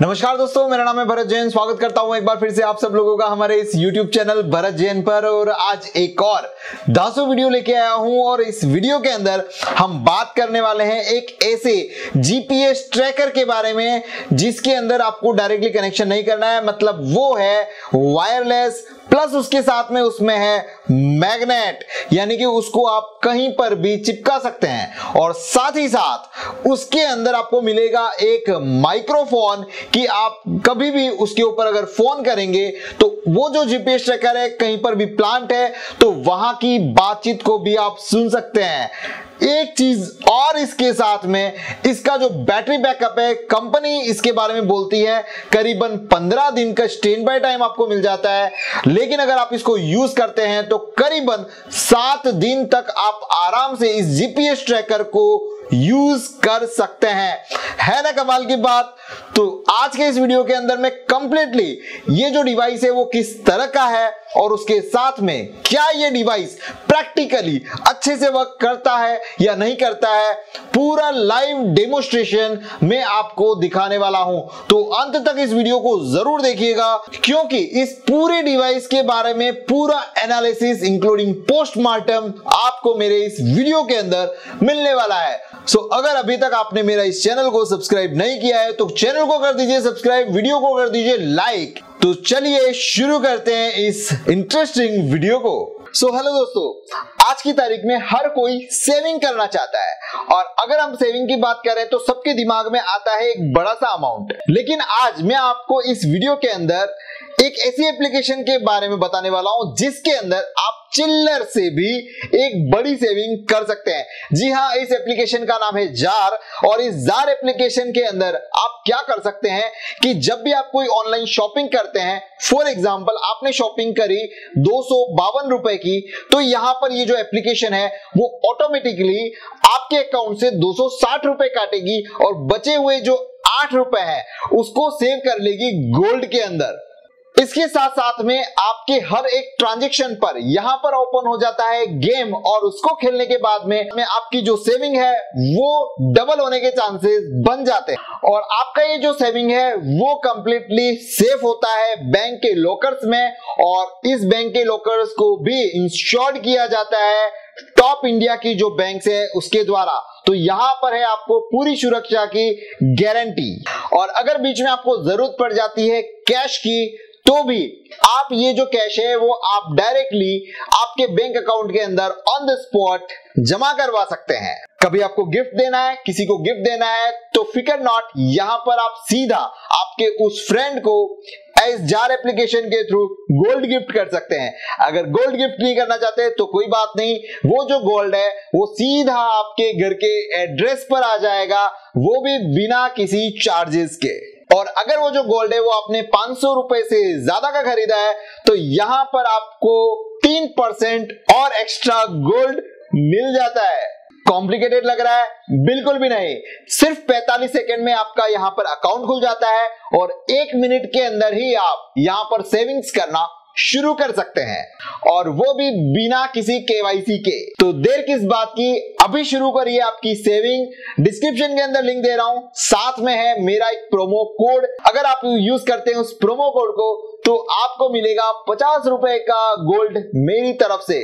नमस्कार दोस्तों, मेरा नाम है भरत जैन। स्वागत करता हूं एक बार फिर से आप सब लोगों का हमारे इस YouTube चैनल भरत जैन पर। और आज एक और 10वीं वीडियो लेके आया हूं और इस वीडियो के अंदर हम बात करने वाले हैं एक ऐसे GPS ट्रैकर के बारे में जिसके अंदर आपको डायरेक्टली कनेक्शन नहीं करना है। मतलब वो है वायरलेस प्लस उसके साथ में उसमें है मैग्नेट, यानी कि उसको आप कहीं पर भी चिपका सकते हैं। और साथ ही साथ उसके अंदर आपको मिलेगा एक माइक्रोफोन कि आप कभी भी उसके ऊपर अगर फोन करेंगे तो वो जो जीपीएस ट्रैकर है कहीं पर भी प्लांट है तो वहां की बातचीत को भी आप सुन सकते हैं। एक चीज और इसके साथ में इसका जो बैटरी बैकअप है, कंपनी इसके बारे में बोलती है करीबन 15 दिन का स्टैंड बाय टाइम आपको मिल जाता है, लेकिन अगर आप इसको यूज करते हैं तो करीबन 7 दिन तक आप आराम से इस जीपीएस ट्रैकर को यूज कर सकते हैं। है ना कमाल की बात। तो आज के इस वीडियो के अंदर मैं कंप्लीटली ये जो डिवाइस है वो किस तरह का है और उसके साथ में क्या ये डिवाइस प्रैक्टिकली अच्छे से वर्क करता है या नहीं करता है, पूरा लाइव डेमोस्ट्रेशन मैं आपको दिखाने वाला हूं। तो अंत तक इस वीडियो को जरूर देखिएगा क्योंकि इस पूरे डिवाइस के बारे में पूरा एनालिसिस इंक्लूडिंग पोस्टमार्टम आपको मेरे इस वीडियो के अंदर मिलने वाला है। अगर अभी तक आपने मेरा इस चैनल को सब्सक्राइब नहीं किया है तो चैनल को कर दीजिए सब्सक्राइब, वीडियो को कर दीजिए लाइक। तो चलिए शुरू करते हैं इस इंटरेस्टिंग वीडियो को। हेलो दोस्तों, आज की तारीख में हर कोई सेविंग करना चाहता है और अगर हम सेविंग की बात करें तो सबके दिमाग में आता है एक बड़ा सा अमाउंट। लेकिन आज मैं आपको इस वीडियो के अंदर एक ऐसी एप्लीकेशन के बारे में बताने वाला हूं जिसके अंदर आप चिल्लर से भी एक बड़ी सेविंग कर सकते हैं। जी हाँ, इस एप्लीकेशन का नाम है जार। और इस जार एप्लीकेशन के अंदर आप क्या कर सकते हैं कि जब भी आप कोई ऑनलाइन शॉपिंग करते हैं, फॉर एग्जाम्पल आपने शॉपिंग करी 252 रुपए की, तो यहां पर ये जो एप्लीकेशन है वो ऑटोमेटिकली आपके अकाउंट से 260 रुपए काटेगी और बचे हुए जो 8 रुपए है उसको सेव कर लेगी गोल्ड के अंदर। इसके साथ साथ में आपके हर एक ट्रांजैक्शन पर यहां पर ओपन हो जाता है गेम और उसको खेलने के बाद में आपकी जो सेविंग है वो डबल होने के चांसेस बन जाते हैं और आपका ये जो सेविंग है वो कंप्लीटली सेफ होता है बैंक के लॉकर्स में। और इस बैंक के लॉकर्स को भी इंश्योर्ड किया जाता है टॉप इंडिया की जो बैंक है उसके द्वारा, तो यहां पर है आपको पूरी सुरक्षा की गारंटी। और अगर बीच में आपको जरूरत पड़ जाती है कैश की तो भी आप ये जो कैश है वो आप डायरेक्टली आपके बैंक अकाउंट के अंदर ऑन द स्पॉट जमा करवा सकते हैं। कभी आपको गिफ्ट देना है, किसी को गिफ्ट देना है तो फिकर नॉट, यहां पर आप सीधा आपके उस फ्रेंड को इस जार एप्लीकेशन के थ्रू गोल्ड गिफ्ट कर सकते हैं। अगर गोल्ड गिफ्ट नहीं करना चाहते तो कोई बात नहीं, वो जो गोल्ड है वो सीधा आपके घर के एड्रेस पर आ जाएगा, वो भी बिना किसी चार्जेस के। और अगर वो जो गोल्ड है वो आपने 500 रुपए से ज्यादा का खरीदा है तो यहां पर आपको 3% और एक्स्ट्रा गोल्ड मिल जाता है। कॉम्प्लिकेटेड लग रहा है? बिल्कुल भी नहीं, सिर्फ 45 सेकंड में आपका यहां पर अकाउंट खुल जाता है और 1 मिनट के अंदर ही आप यहां पर सेविंग्स करना शुरू कर सकते हैं और वो भी बिना किसी केवाईसी के। तो देर किस बात की, अभी शुरू करिए आपकी सेविंग। डिस्क्रिप्शन के अंदर लिंक दे रहा हूं, साथ में है मेरा एक प्रोमो कोड। अगर आप यूज करते हैं उस प्रोमो कोड को तो आपको मिलेगा 50 रुपए का गोल्ड मेरी तरफ से।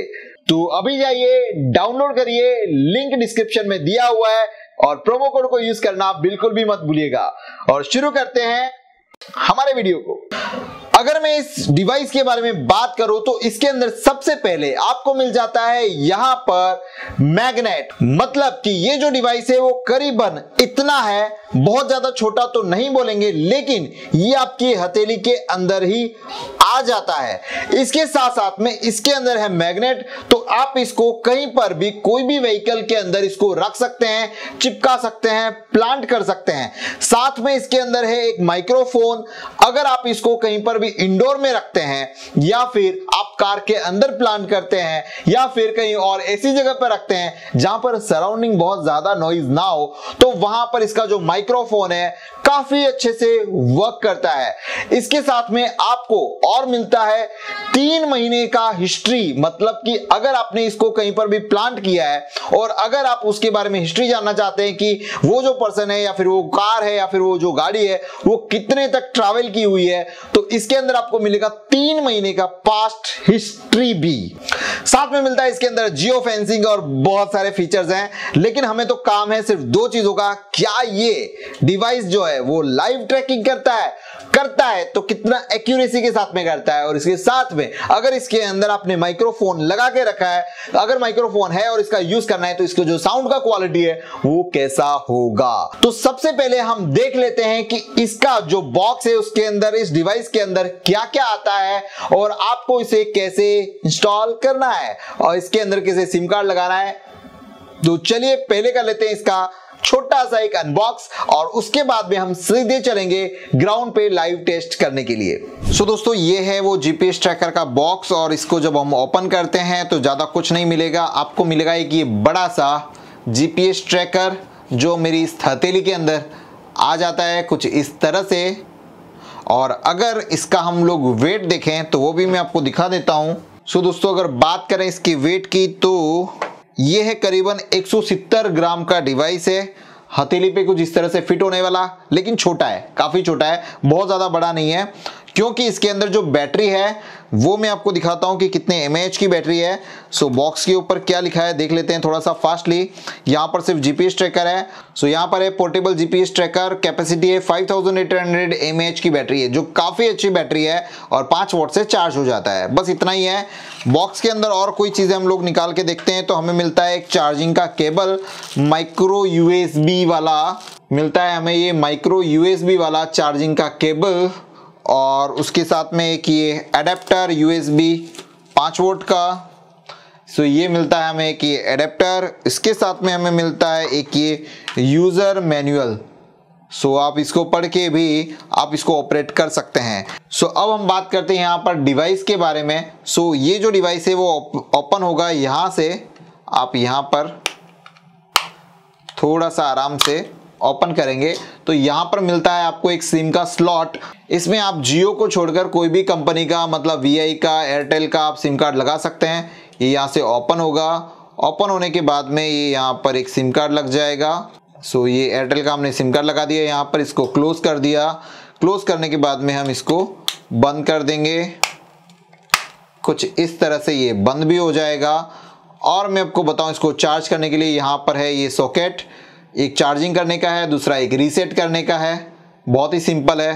तो अभी जाइए डाउनलोड करिए, लिंक डिस्क्रिप्शन में दिया हुआ है और प्रोमो कोड को यूज करना बिल्कुल भी मत भूलिएगा। और शुरू करते हैं हमारे वीडियो को। अगर मैं इस डिवाइस के बारे में बात करूं तो इसके अंदर सबसे पहले आपको मिल जाता है यहां पर मैग्नेट। मतलब कि ये जो डिवाइस है वो करीबन इतना है, बहुत ज्यादा छोटा तो नहीं बोलेंगे, लेकिन ये आपकी हथेली के अंदर ही आ जाता है। इसके साथ साथ में इसके अंदर है मैग्नेट, तो आप इसको कहीं पर भी कोई भी व्हीकल के अंदर इसको रख सकते हैं, चिपका सकते हैं, प्लांट कर सकते हैं। साथ में इसके अंदर है एक माइक्रोफोन। अगर आप इसको कहीं पर भी इंडोर में रखते हैं या फिर आप कार के अंदर प्लांट करते हैं या फिर कहीं और ऐसी जगह पर रखते हैं जहां पर सराउंडिंग बहुत ज्यादा नॉइज ना हो, तो वहां पर इसका जो माइक्रोफोन है काफी अच्छे से वर्क करता है। इसके साथ में आपको और मिलता है 3 महीने का हिस्ट्री, मतलब कि अगर आपने इसको कहीं पर भी प्लांट किया है और अगर आप उसके बारे में हिस्ट्री जानना चाहते हैं कि वो जो पर्सन है या फिर वो कार है या फिर वो जो गाड़ी है वो कितने तक ट्रैवल की हुई है, तो इसके अंदर आपको मिलेगा 3 महीने का पास्ट हिस्ट्री भी। साथ में मिलता है इसके अंदर जियो फेंसिंग और बहुत सारे फीचर्स हैं। लेकिन हमें तो काम है सिर्फ 2 चीजों का, क्या ये डिवाइस जो है वो लाइव ट्रैकिंग करता है तो कितना एक्यूरेसी के साथ में करता है, और इसके साथ में अगर इसके अंदर आपने माइक्रोफोन लगा के रखा है, अगर माइक्रोफोन है और इसका यूज करना है तो इसको जो साउंड का क्वालिटी है वो कैसा होगा। तो सबसे पहले हम देख लेते हैं कि इसका जो बॉक्स है उसके अंदर, इस डिवाइस के अंदर क्या-क्या आता है और आपको इसे कैसे इंस्टॉल करना है और इसके अंदर कैसे सिम कार्ड लगाना है। तो चलिए पहले कर लेते हैं इसका छोटा सा एक अनबॉक्स और उसके बाद में हम सीधे चलेंगे ग्राउंड पे लाइव टेस्ट करने के लिए। सो दोस्तों, ये है वो जीपीएस ट्रैकर का बॉक्स और इसको जब हम ओपन करते हैं तो ज़्यादा कुछ नहीं मिलेगा। आपको मिलेगा एक ये बड़ा सा जीपीएस ट्रैकर जो मेरी इस हथेली के अंदर आ जाता है कुछ इस तरह से। और अगर इसका हम लोग वेट देखें तो वो भी मैं आपको दिखा देता हूँ। सो दोस्तों, अगर बात करें इसकी वेट की तो ये है करीबन 170 ग्राम का डिवाइस है, हथेली पे कुछ इस तरह से फिट होने वाला, लेकिन छोटा है, काफ़ी छोटा है, बहुत ज़्यादा बड़ा नहीं है। क्योंकि इसके अंदर जो बैटरी है वो मैं आपको दिखाता हूँ कि कितने एमएएच की बैटरी है। सो बॉक्स के ऊपर क्या लिखा है देख लेते हैं थोड़ा सा फास्टली। यहाँ पर सिर्फ जीपीएस ट्रैकर है। सो यहाँ पर है पोर्टेबल जीपीएस ट्रैकर, कैपेसिटी है 5800 एमएएच की बैटरी है जो काफ़ी अच्छी बैटरी है और 5 वाट से चार्ज हो जाता है। बस इतना ही है बॉक्स के अंदर। और कोई चीज़ें हम लोग निकाल के देखते हैं तो हमें मिलता है एक चार्जिंग का केबल, माइक्रो USB वाला मिलता है हमें, ये माइक्रो USB वाला चार्जिंग का केबल, और उसके साथ में एक ये एडेप्टर USB 5 वोल्ट का। सो ये मिलता है हमें एक ये एडेप्टर। इसके साथ में हमें मिलता है एक ये यूज़र मैनुअल। सो आप इसको पढ़ के भी आप इसको ऑपरेट कर सकते हैं। सो अब हम बात करते हैं यहाँ पर डिवाइस के बारे में। सो ये जो डिवाइस है वो ओपन होगा यहाँ से। आप यहाँ पर थोड़ा सा आराम से ओपन करेंगे तो यहाँ पर मिलता है आपको एक सिम का स्लॉट। इसमें आप जियो को छोड़कर कोई भी कंपनी का, मतलब VI का, एयरटेल का आप सिम कार्ड लगा सकते हैं। ये यहाँ से ओपन होगा। ओपन होने के बाद में ये यहाँ पर एक सिम कार्ड लग जाएगा। सो ये एयरटेल का हमने सिम कार्ड लगा दिया यहाँ पर। इसको क्लोज कर दिया। क्लोज करने के बाद में हम इसको बंद कर देंगे, कुछ इस तरह से ये बंद भी हो जाएगा। और मैं आपको बताऊँ, इसको चार्ज करने के लिए यहाँ पर है ये सॉकेट, एक चार्जिंग करने का है, दूसरा एक रीसेट करने का है। बहुत ही सिंपल है,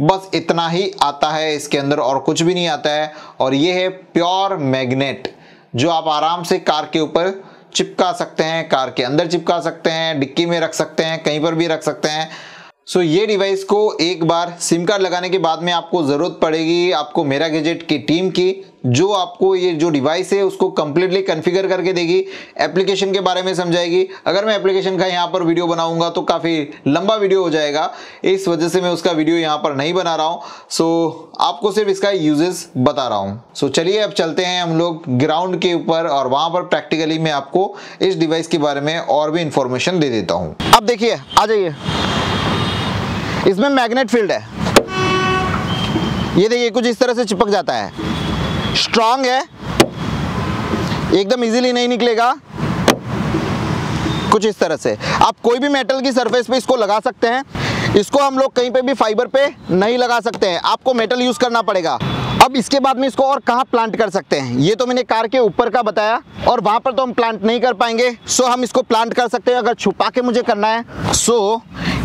बस इतना ही आता है इसके अंदर और कुछ भी नहीं आता है। और ये है प्योर मैग्नेट जो आप आराम से कार के ऊपर चिपका सकते हैं, कार के अंदर चिपका सकते हैं, डिक्की में रख सकते हैं, कहीं पर भी रख सकते हैं। सो ये डिवाइस को एक बार सिम कार्ड लगाने के बाद में आपको ज़रूरत पड़ेगी आपको मेरा गैजेट की टीम की, जो आपको ये जो डिवाइस है उसको कम्प्लीटली कन्फिगर करके देगी, एप्लीकेशन के बारे में समझाएगी। अगर मैं एप्लीकेशन का यहाँ पर वीडियो बनाऊँगा तो काफ़ी लंबा वीडियो हो जाएगा, इस वजह से मैं उसका वीडियो यहाँ पर नहीं बना रहा हूँ। सो आपको सिर्फ इसका यूजेस बता रहा हूँ। सो चलिए अब चलते हैं हम लोग ग्राउंड के ऊपर और वहाँ पर प्रैक्टिकली मैं आपको इस डिवाइस के बारे में और भी इन्फॉर्मेशन दे देता हूँ। आप देखिए, आ जाइए, इसमें मैग्नेट फील्ड है। ये देखिए कुछ इस तरह से चिपक जाता है, स्ट्रांग है, एकदम इजीली नहीं निकलेगा। कुछ इस तरह से आप कोई भी मेटल की सरफेस पे इसको लगा सकते हैं। इसको हम लोग कहीं पे भी फाइबर पे नहीं लगा सकते हैं, आपको मेटल यूज़ करना पड़ेगा। अब इसके बाद में इसको और कहाँ प्लांट कर सकते हैं, ये तो मैंने कार के ऊपर का बताया और वहाँ पर तो हम प्लांट नहीं कर पाएंगे। सो हम इसको प्लांट कर सकते हैं अगर छुपा के मुझे करना है। सो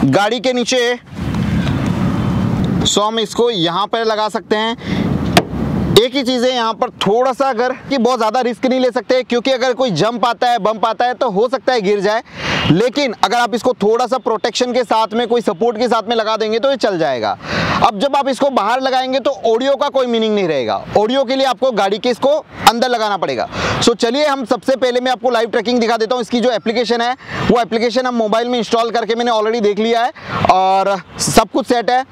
गाड़ी के नीचे, सो हम इसको यहाँ पर लगा सकते हैं। एक ही चीज़ है यहाँ पर थोड़ा सा, अगर कि बहुत ज़्यादा रिस्क नहीं ले सकते क्योंकि अगर कोई जंप आता है, बम्प आता है तो हो सकता है गिर जाए। लेकिन अगर आप इसको थोड़ा सा प्रोटेक्शन के साथ में, कोई सपोर्ट के साथ में लगा देंगे तो ये चल जाएगा। अब जब आप इसको बाहर लगाएंगे तो ऑडियो का कोई मीनिंग नहीं रहेगा। ऑडियो के लिए आपको गाड़ी के इसको अंदर लगाना पड़ेगा। सो चलिए हम सबसे पहले मैं आपको लाइव ट्रैकिंग दिखा देता हूँ। इसकी जो एप्लीकेशन है वो एप्लीकेशन हम मोबाइल में इंस्टॉल करके मैंने ऑलरेडी देख लिया है और सब कुछ सेट है।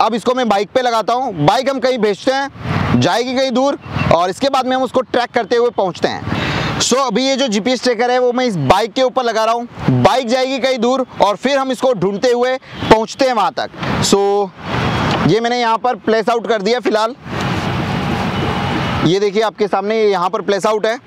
अब इसको मैं बाइक पर लगाता हूँ, बाइक हम कहीं भेजते हैं, जाएगी कहीं दूर और इसके बाद में हम उसको ट्रैक करते हुए पहुंचते हैं। सो अभी ये जो जीपीएस ट्रैकर है वो मैं इस बाइक के ऊपर लगा रहा हूँ। बाइक जाएगी कहीं दूर और फिर हम इसको ढूंढते हुए पहुँचते हैं वहाँ तक। सो ये मैंने यहाँ पर प्लेस आउट कर दिया फिलहाल। ये देखिए आपके सामने यहाँ पर प्लेस आउट है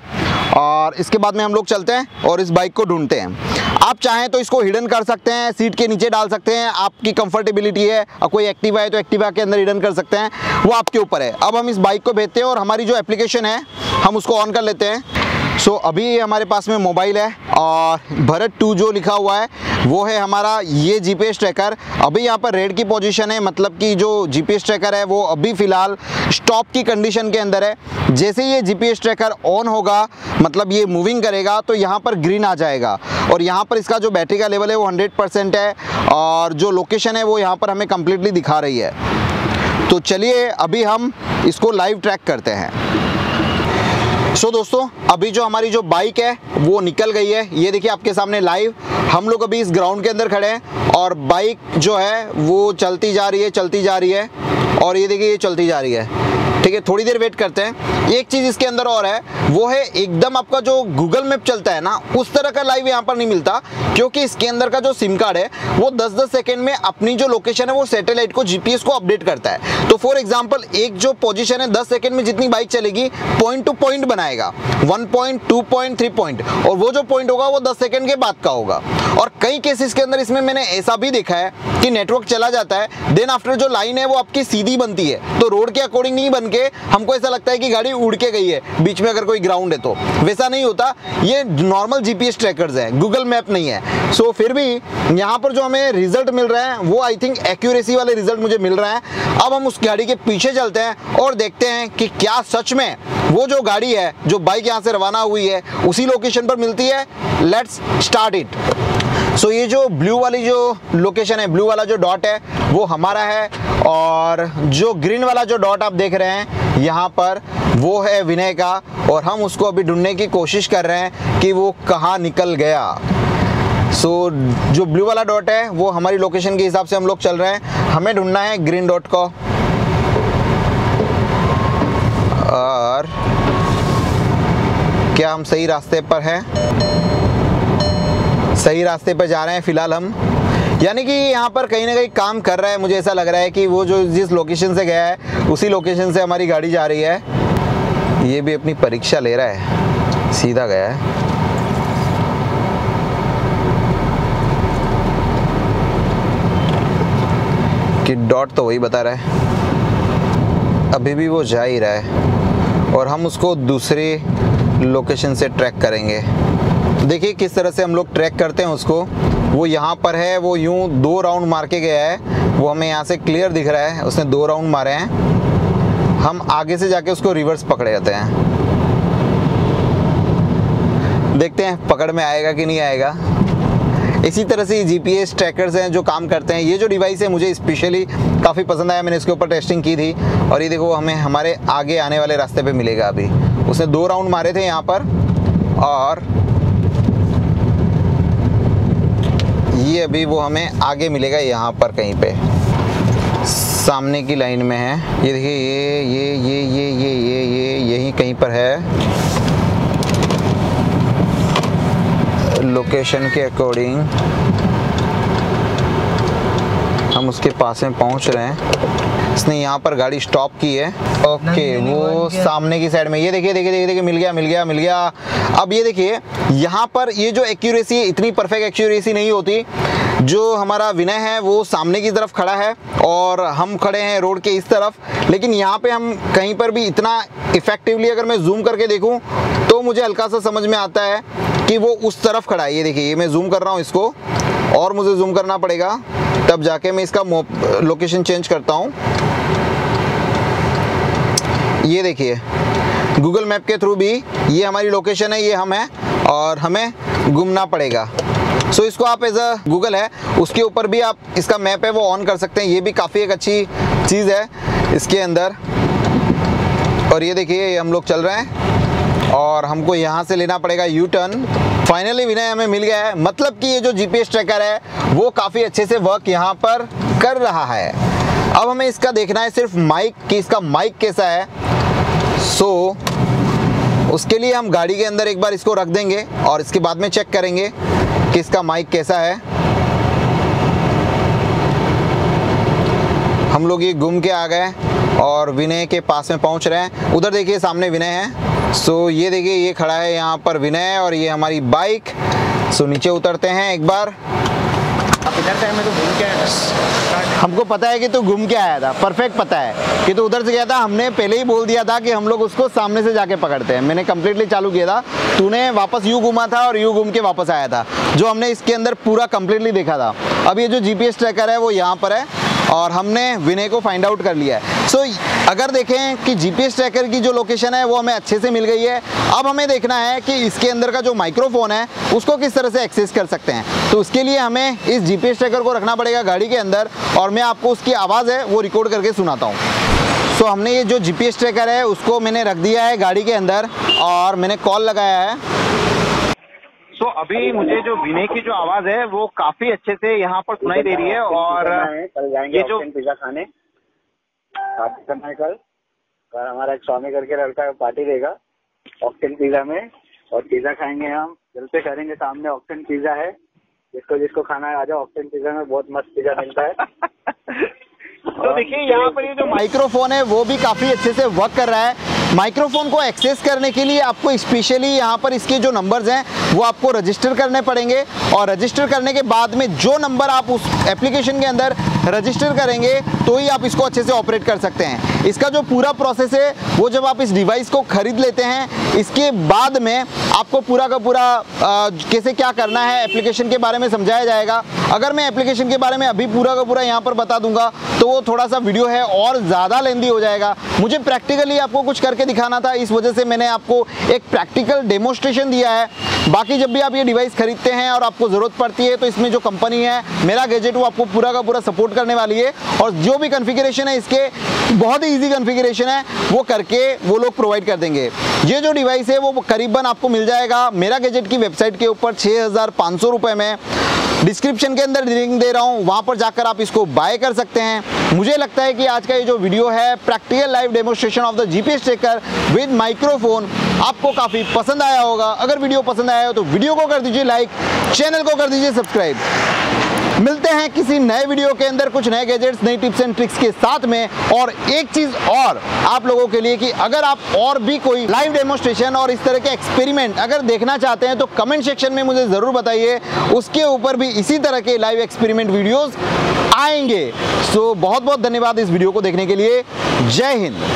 और इसके बाद में हम लोग चलते हैं और इस बाइक को ढूंढते हैं। आप चाहें तो इसको हिडन कर सकते हैं, सीट के नीचे डाल सकते हैं, आपकी कंफर्टेबिलिटी है। और कोई एक्टिवा है तो एक्टिवा के अंदर हिडन कर सकते हैं, वो आपके ऊपर है। अब हम इस बाइक को भेजते हैं और हमारी जो एप्लीकेशन है हम उसको ऑन कर लेते हैं। सो अभी हमारे पास में मोबाइल है और भरत 2 जो लिखा हुआ है वो है हमारा ये जीपीएस ट्रैकर। अभी यहाँ पर रेड की पोजीशन है, मतलब कि जो जीपीएस ट्रैकर है वो अभी फ़िलहाल स्टॉप की कंडीशन के अंदर है। जैसे ये जीपीएस ट्रैकर ऑन होगा, मतलब ये मूविंग करेगा, तो यहाँ पर ग्रीन आ जाएगा। और यहाँ पर इसका जो बैटरी का लेवल है वो 100% है और जो लोकेशन है वो यहाँ पर हमें कम्प्लीटली दिखा रही है। तो चलिए अभी हम इसको लाइव ट्रैक करते हैं। सो दोस्तों अभी जो हमारी जो बाइक है वो निकल गई है। ये देखिए आपके सामने लाइव हम लोग अभी इस ग्राउंड के अंदर खड़े हैं और बाइक जो है वो चलती जा रही है, चलती जा रही है। और ये देखिए ये चलती जा रही है। ठीक है, थोड़ी देर वेट करते हैं। एक चीज़ इसके अंदर और है, वो है एकदम आपका जो गूगल मैप चलता है ना, उस तरह का लाइव यहाँ पर नहीं मिलता, क्योंकि इसके अंदर का जो सिम कार्ड है वो 10-10 सेकेंड में अपनी जो लोकेशन है वो सैटेलाइट को, जीपीएस को अपडेट करता है। तो फॉर एग्जांपल एक जो पोजीशन है 10 सेकेंड में जितनी बाइक चलेगी पॉइंट टू पॉइंट बनाएगा, 1 पॉइंट 2 पॉइंट 3 पॉइंट, और वो जो पॉइंट होगा वो 10 सेकेंड के बाद का होगा। और कई केसेस के अंदर इसमें मैंने ऐसा भी देखा है कि नेटवर्क चला जाता है, देन आफ्टर जो लाइन है वो आपकी सीधी बनती है, तो रोड के अकॉर्डिंग नहीं बन के हमको ऐसा लगता है कि गाड़ी उड़ के गई है बीच में अगर कोई ग्राउंड है तो। वैसा नहीं होता, ये नॉर्मल जीपीएस ट्रैकर्स है, गूगल मैप नहीं है। सो फिर भी यहाँ पर जो हमें रिजल्ट मिल रहा है वो आई थिंक एक्यूरेसी वाले रिजल्ट मुझे मिल रहा है। अब हम उस गाड़ी के पीछे चलते हैं और देखते हैं कि क्या सच में वो जो गाड़ी है, जो बाइक यहाँ से रवाना हुई है, उसी लोकेशन पर मिलती है। Let's start it. सो ये जो ब्लू वाली जो लोकेशन है, ब्लू वाला जो डॉट है वो हमारा है और जो ग्रीन वाला जो डॉट आप देख रहे हैं यहाँ पर वो है विनय का, और हम उसको अभी ढूंढने की कोशिश कर रहे हैं कि वो कहाँ निकल गया। सो जो ब्लू वाला डॉट है वो हमारी लोकेशन के हिसाब से हम लोग चल रहे हैं, हमें ढूंढना है ग्रीन डॉट को। और क्या हम सही रास्ते पर हैं? सही रास्ते पर जा रहे हैं फ़िलहाल हम, यानी कि यहाँ पर कहीं ना कहीं काम कर रहा है। मुझे ऐसा लग रहा है कि वो जो जिस लोकेशन से गया है उसी लोकेशन से हमारी गाड़ी जा रही है। ये भी अपनी परीक्षा ले रहा है, सीधा गया है। डॉट तो वही बता रहा है, अभी भी वो जा ही रहा है और हम उसको दूसरे लोकेशन से ट्रैक करेंगे। देखिए किस तरह से हम लोग ट्रैक करते हैं उसको। वो यहाँ पर है, वो यूँ 2 राउंड मार के गया है, वो हमें यहाँ से क्लियर दिख रहा है, उसने 2 राउंड मारे हैं। हम आगे से जाके उसको रिवर्स पकड़े जाते हैं, देखते हैं पकड़ में आएगा कि नहीं आएगा। इसी तरह से जीपीएस ट्रैकर्स हैं जो काम करते हैं। ये जो डिवाइस है मुझे स्पेशली काफ़ी पसंद आया, मैंने इसके ऊपर टेस्टिंग की थी। और ये देखो हमें हमारे आगे आने वाले रास्ते पे मिलेगा। अभी उसने 2 राउंड मारे थे यहाँ पर और ये अभी वो हमें आगे मिलेगा यहाँ पर कहीं पे सामने की लाइन में है। ये देखिए ये यहीं कहीं पर है लोकेशन के अकॉर्डिंग। हम उसके पास में पहुंच रहे हैं। इसने यहाँ पर गाड़ी स्टॉप की है। ओके, वो सामने की साइड में, ये देखिए मिल गया। अब ये देखिए यहाँ पर ये जो एक्यूरेसी, इतनी परफेक्ट एक्यूरेसी नहीं होती। जो हमारा विनय है वो सामने की तरफ खड़ा है और हम खड़े हैं रोड के इस तरफ, लेकिन यहाँ पे हम कहीं पर भी इतना इफेक्टिवली अगर मैं जूम करके देखूँ तो मुझे हल्का सा समझ में आता है कि वो उस तरफ खड़ा है। ये देखिए, ये मैं जूम कर रहा हूँ इसको और मुझे जूम करना पड़ेगा तब जाके मैं इसका लोकेशन चेंज करता हूँ। ये देखिए गूगल मैप के थ्रू भी ये हमारी लोकेशन है, ये हम हैं और हमें घूमना पड़ेगा। सो इसको आप एज अ गूगल है उसके ऊपर भी आप इसका मैप है वो ऑन कर सकते हैं। ये भी काफ़ी एक अच्छी चीज़ है इसके अंदर। और ये देखिए ये हम लोग चल रहे हैं और हमको यहाँ से लेना पड़ेगा यू टर्न। फाइनली विनय हमें मिल गया है, मतलब कि ये जो जीपीएस ट्रैकर है वो काफ़ी अच्छे से वर्क यहाँ पर कर रहा है। अब हमें इसका देखना है सिर्फ माइक, कि इसका माइक कैसा है। सो उसके लिए हम गाड़ी के अंदर एक बार इसको रख देंगे और इसके बाद में चेक करेंगे कि इसका माइक कैसा है। हम लोग ये घूम के आ गए और विनय के पास में पहुंच रहे हैं। उधर देखिए सामने विनय है। सो ये देखिए ये खड़ा है यहाँ पर विनय और ये हमारी बाइक। सो नीचे उतरते हैं एक बार। आप इधर से हमें तो घूम के आया था, हमको पता है कि तू घूम के आया था, परफेक्ट पता है कि तू उधर से गया था। हमने पहले ही बोल दिया था कि हम लोग उसको सामने से जाके पकड़ते हैं। मैंने कम्प्लीटली चालू किया था, तूने वापस यूँ घूमा था और यूँ घूम के वापस आया था, जो हमने इसके अंदर पूरा कम्प्लीटली देखा था। अब ये जो GPS ट्रैकर है वो यहाँ पर है और हमने विनय को फाइंड आउट कर लिया है। सो अगर देखें कि GPS ट्रैकर की जो लोकेशन है वो हमें अच्छे से मिल गई है। अब हमें देखना है कि इसके अंदर का जो माइक्रोफोन है उसको किस तरह से एक्सेस कर सकते हैं। तो उसके लिए हमें इस GPS ट्रैकर को रखना पड़ेगा गाड़ी के अंदर और मैं आपको उसकी आवाज़ है वो रिकॉर्ड करके सुनाता हूँ। तो हमने ये जो GPS ट्रैकर है उसको मैंने रख दिया है गाड़ी के अंदर और मैंने कॉल लगाया है। तो अभी मुझे जो विनय की जो आवाज़ है वो काफी अच्छे से यहाँ पर सुनाई दे रही है और ये जो पिज्जा खाने करना है कल हमारा एक स्वामी करके लड़का पार्टी देगा ऑक्टेन पिज्जा में और पिज्जा खाएंगे हम। जलते करेंगे सामने ऑक्टेन पिज्जा है, जिसको जिसको खाना है आ जाओ। ऑक्टेन पिज्जा में बहुत मस्त पिज्जा मिलता है। तो देखिए यहाँ पर ये जो माइक्रोफोन है वो भी काफी अच्छे से वर्क कर रहा है। माइक्रोफोन को एक्सेस करने के लिए आपको स्पेशली यहाँ पर इसके जो नंबर्स हैं वो आपको रजिस्टर करने पड़ेंगे और रजिस्टर करने के बाद में जो नंबर आप उस एप्लीकेशन के अंदर रजिस्टर करेंगे तो ही आप इसको अच्छे से ऑपरेट कर सकते हैं। इसका जो पूरा प्रोसेस है वो जब आप इस डिवाइस को खरीद लेते हैं इसके बाद में आपको पूरा का पूरा कैसे क्या करना है एप्लीकेशन के बारे में समझाया जाएगा। अगर मैं एप्लीकेशन के बारे में अभी पूरा का पूरा यहाँ पर बता दूंगा तो वो थोड़ा सा वीडियो है और ज़्यादा लेंथी हो जाएगा। मुझे प्रैक्टिकली आपको कुछ करके दिखाना था, इस वजह से मैंने आपको एक प्रैक्टिकल डेमोस्ट्रेशन दिया है। बाकी जब भी आप ये डिवाइस खरीदते हैं और आपको ज़रूरत पड़ती है तो इसमें जो कंपनी है मेरा गैजेट वो आपको पूरा का पूरा सपोर्ट करने वाली है और जो भी कॉन्फ़िगरेशन है इसके बहुत ही ईजी कॉन्फ़िगरेशन है वो करके वो लोग प्रोवाइड कर देंगे। ये जो डिवाइस है वो करीबन आपको मिल जाएगा मेरा गैजेट की वेबसाइट के ऊपर 6500 रुपये में। डिस्क्रिप्शन के अंदर लिंक दे रहा हूँ, वहाँ पर जाकर आप इसको बाय कर सकते हैं। मुझे लगता है कि आज का ये जो वीडियो है practical live demonstration of the GPS tracker with microphone आपको काफ़ी पसंद आया होगा। अगर वीडियो पसंद आया हो तो वीडियो को कर दीजिए लाइक, चैनल को कर दीजिए सब्सक्राइब। मिलते हैं किसी नए वीडियो के अंदर कुछ नए गैजेट्स, नई टिप्स एंड ट्रिक्स के साथ में। और एक चीज़ और आप लोगों के लिए कि अगर आप और भी कोई लाइव डेमोस्ट्रेशन और इस तरह के एक्सपेरिमेंट अगर देखना चाहते हैं तो कमेंट सेक्शन में मुझे ज़रूर बताइए। उसके ऊपर भी इसी तरह के लाइव एक्सपेरिमेंट वीडियोज़ आएंगे। सो बहुत बहुत धन्यवाद इस वीडियो को देखने के लिए। जय हिंद।